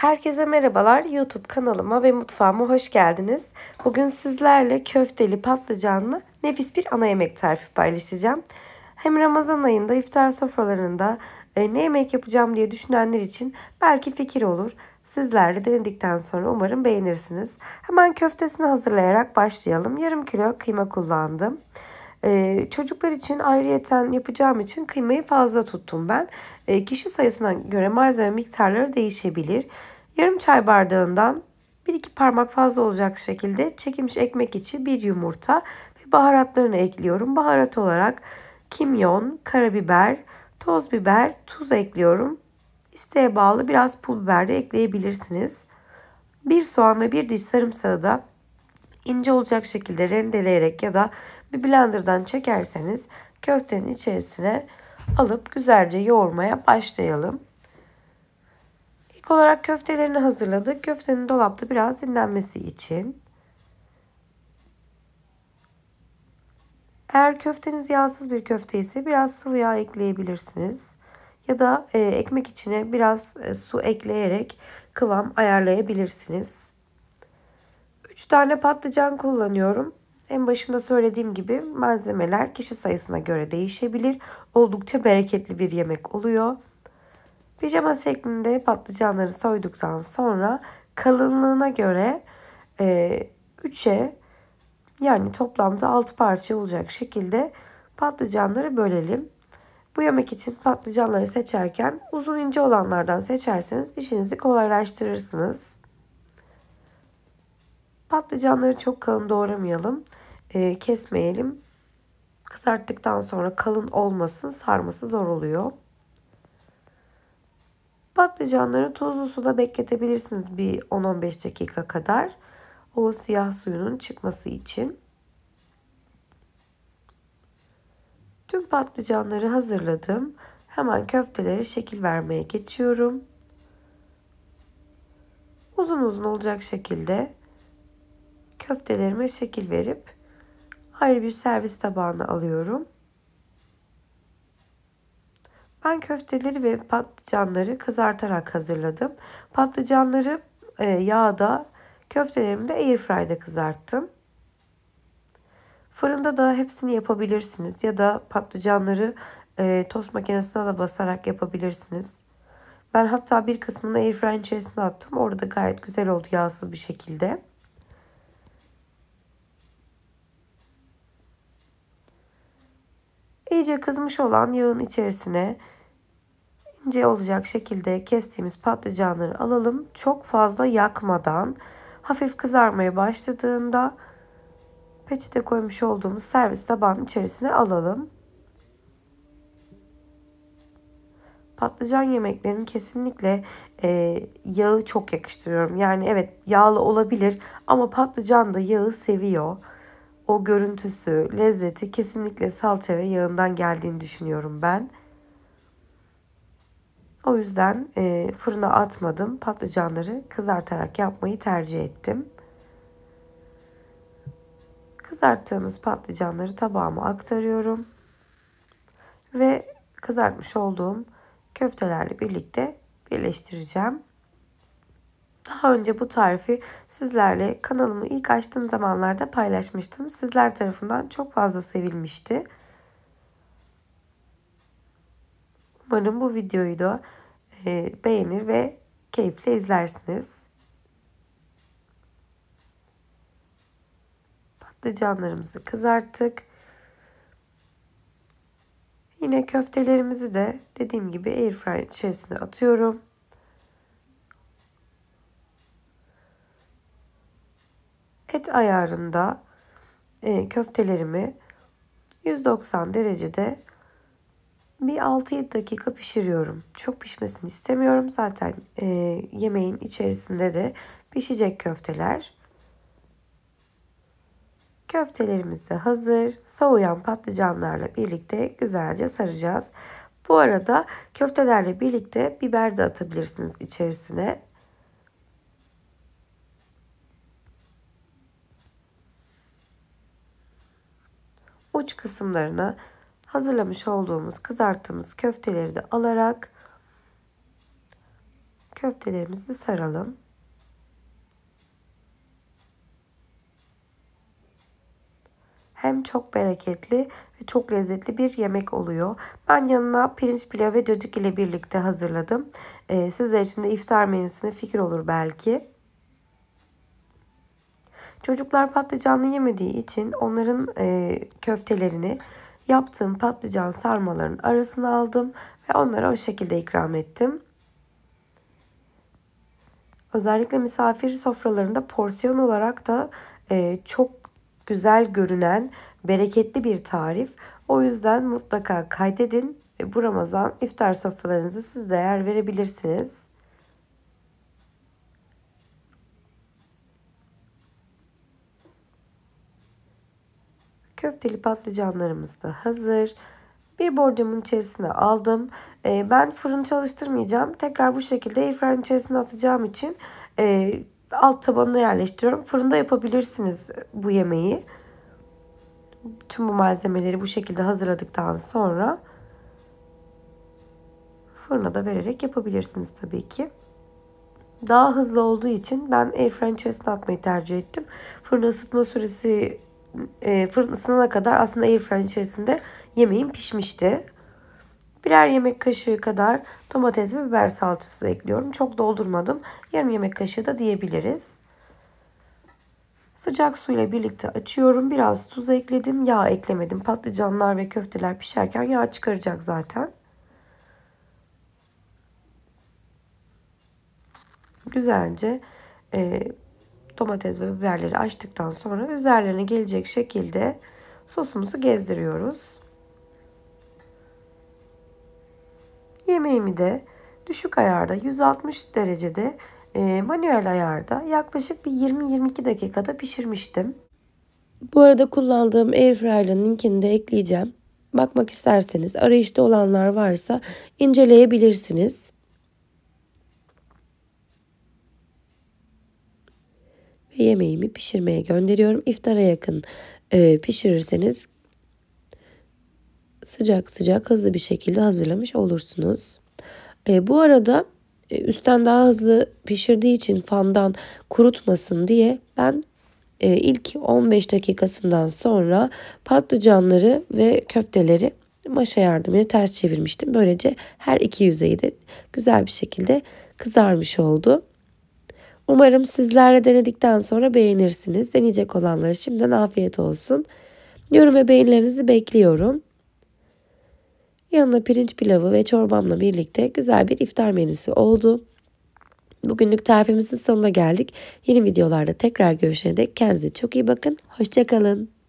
Herkese merhabalar, YouTube kanalıma ve mutfağıma hoş geldiniz. Bugün sizlerle köfteli patlıcanlı nefis bir ana yemek tarifi paylaşacağım. Hem Ramazan ayında iftar sofralarında ne yemek yapacağım diye düşünenler için belki fikir olur. Sizlerle denedikten sonra umarım beğenirsiniz. Hemen köftesini hazırlayarak başlayalım. Yarım kilo kıyma kullandım. Çocuklar için ayrıyeten yapacağım için kıymayı fazla tuttum ben. Kişi sayısına göre malzeme miktarları değişebilir. Yarım çay bardağından 1-2 parmak fazla olacak şekilde çekilmiş ekmek içi bir yumurta ve baharatlarını ekliyorum. Baharat olarak kimyon, karabiber, toz biber, tuz ekliyorum. İsteğe bağlı biraz pul biber de ekleyebilirsiniz. Bir soğan ve bir diş sarımsağı da ince olacak şekilde rendeleyerek ya da bir blenderdan çekerseniz köftenin içerisine alıp güzelce yoğurmaya başlayalım. İlk olarak köftelerini hazırladık. Köftenin dolapta biraz dinlenmesi için. Eğer köfteniz yağsız bir köfte ise biraz sıvı yağ ekleyebilirsiniz. Ya da ekmek içine biraz su ekleyerek kıvam ayarlayabilirsiniz. 3 tane patlıcan kullanıyorum. En başında söylediğim gibi malzemeler kişi sayısına göre değişebilir. Oldukça bereketli bir yemek oluyor. Pijama şeklinde patlıcanları soyduktan sonra kalınlığına göre 3'e yani toplamda 6 parça olacak şekilde patlıcanları bölelim. Bu yemek için patlıcanları seçerken uzun ince olanlardan seçerseniz işinizi kolaylaştırırsınız. Patlıcanları çok kalın doğramayalım, kesmeyelim. Kızarttıktan sonra kalın olmasın, sarması zor oluyor. Patlıcanları tuzlu suda bekletebilirsiniz bir 10-15 dakika kadar. O siyah suyunun çıkması için. Tüm patlıcanları hazırladım. Hemen köftelere şekil vermeye geçiyorum. Uzun uzun olacak şekilde köftelerime şekil verip ayrı bir servis tabağına alıyorum. Ben köfteleri ve patlıcanları kızartarak hazırladım. Patlıcanları yağda, köftelerimi de airfryer'da kızarttım. Fırında da hepsini yapabilirsiniz ya da patlıcanları tost makinesine de basarak yapabilirsiniz. Ben hatta bir kısmını airfryer içerisine attım. Orada gayet güzel oldu yağsız bir şekilde. İyice kızmış olan yağın içerisine ince olacak şekilde kestiğimiz patlıcanları alalım. Çok fazla yakmadan, hafif kızarmaya başladığında peçete koymuş olduğumuz servis tabağının içerisine alalım. Patlıcan yemeklerinin kesinlikle yağı çok yakıştırıyorum. Yani evet yağlı olabilir ama patlıcan da yağı seviyor. O görüntüsü, lezzeti kesinlikle salça ve yağından geldiğini düşünüyorum ben. O yüzden fırına atmadım. Patlıcanları kızartarak yapmayı tercih ettim. Kızarttığımız patlıcanları tabağıma aktarıyorum. Ve kızartmış olduğum köftelerle birlikte birleştireceğim. Daha önce bu tarifi sizlerle kanalımı ilk açtığım zamanlarda paylaşmıştım. Sizler tarafından çok fazla sevilmişti. Umarım bu videoyu da beğenir ve keyifle izlersiniz. Patlıcanlarımızı kızarttık. Yine köftelerimizi de dediğim gibi airfryer içerisine atıyorum. Et ayarında köftelerimi 190 derecede bir 6-7 dakika pişiriyorum. Çok pişmesini istemiyorum. Zaten yemeğin içerisinde de pişecek köfteler. Köftelerimiz de hazır. Soğuyan patlıcanlarla birlikte güzelce saracağız. Bu arada köftelerle birlikte biber de atabilirsiniz içerisine. Uç kısımlarına hazırlamış olduğumuz kızarttığımız köfteleri de alarak köftelerimizi saralım. Hem çok bereketli ve çok lezzetli bir yemek oluyor. Ben yanına pirinç pilavı ve cacık ile birlikte hazırladım. Sizler için de iftar menüsüne fikir olur belki. Çocuklar patlıcanlı yemediği için onların köftelerini yaptığım patlıcan sarmalarının arasına aldım ve onlara o şekilde ikram ettim. Özellikle misafir sofralarında porsiyon olarak da çok güzel görünen, bereketli bir tarif. O yüzden mutlaka kaydedin ve bu Ramazan iftar sofralarınızı siz de yer verebilirsiniz. Köfteli patlıcanlarımız da hazır. Bir borcamın içerisine aldım. Ben fırın çalıştırmayacağım. Tekrar bu şekilde airfryer'ın içerisine atacağım için alt tabanına yerleştiriyorum. Fırında yapabilirsiniz bu yemeği. Tüm bu malzemeleri bu şekilde hazırladıktan sonra fırına da vererek yapabilirsiniz tabii ki. Daha hızlı olduğu için ben airfryer'ın içerisine atmayı tercih ettim. Fırın ısıtma süresi fırın ısınana kadar aslında airfryer içerisinde yemeğim pişmişti. Birer yemek kaşığı kadar domates ve biber salçası ekliyorum. Çok doldurmadım. Yarım yemek kaşığı da diyebiliriz. Sıcak suyla birlikte açıyorum. Biraz tuz ekledim. Yağ eklemedim. Patlıcanlar ve köfteler pişerken yağ çıkaracak zaten. Güzelce domates ve biberleri açtıktan sonra üzerlerine gelecek şekilde sosumuzu gezdiriyoruz. Yemeğimi de düşük ayarda 160 derecede manuel ayarda yaklaşık bir 20-22 dakikada pişirmiştim. Bu arada kullandığım airfryer'ın linkini de ekleyeceğim. Bakmak isterseniz, arayışta olanlar varsa inceleyebilirsiniz. Ve yemeğimi pişirmeye gönderiyorum. İftara yakın pişirirseniz sıcak sıcak hızlı bir şekilde hazırlamış olursunuz. Bu arada üstten daha hızlı pişirdiği için fandan kurutmasın diye ben ilk 15 dakikasından sonra patlıcanları ve köfteleri maşa yardımıyla ters çevirmiştim. Böylece her iki yüzeyi de güzel bir şekilde kızarmış oldu. Umarım sizlerle denedikten sonra beğenirsiniz. Deneyecek olanlara şimdiden afiyet olsun. Yorum ve beğenilerinizi bekliyorum. Yanına pirinç pilavı ve çorbamla birlikte güzel bir iftar menüsü oldu. Bugünlük tarifimizin sonuna geldik. Yeni videolarda tekrar görüşene dek kendinize çok iyi bakın. Hoşça kalın.